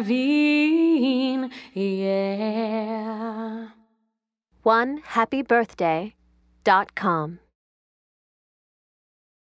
Nerveen, yeah. 1HappyBirthday.com